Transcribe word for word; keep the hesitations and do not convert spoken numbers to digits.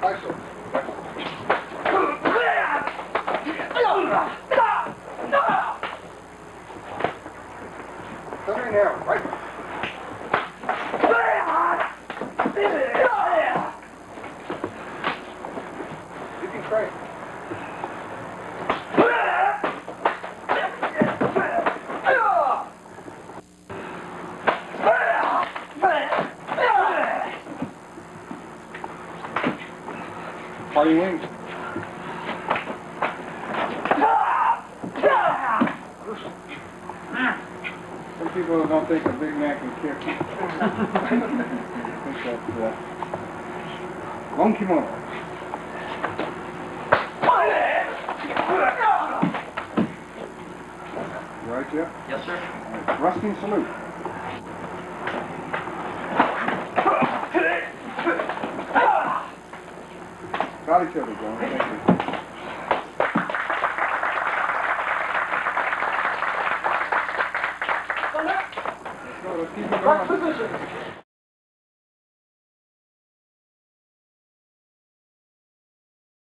Right position.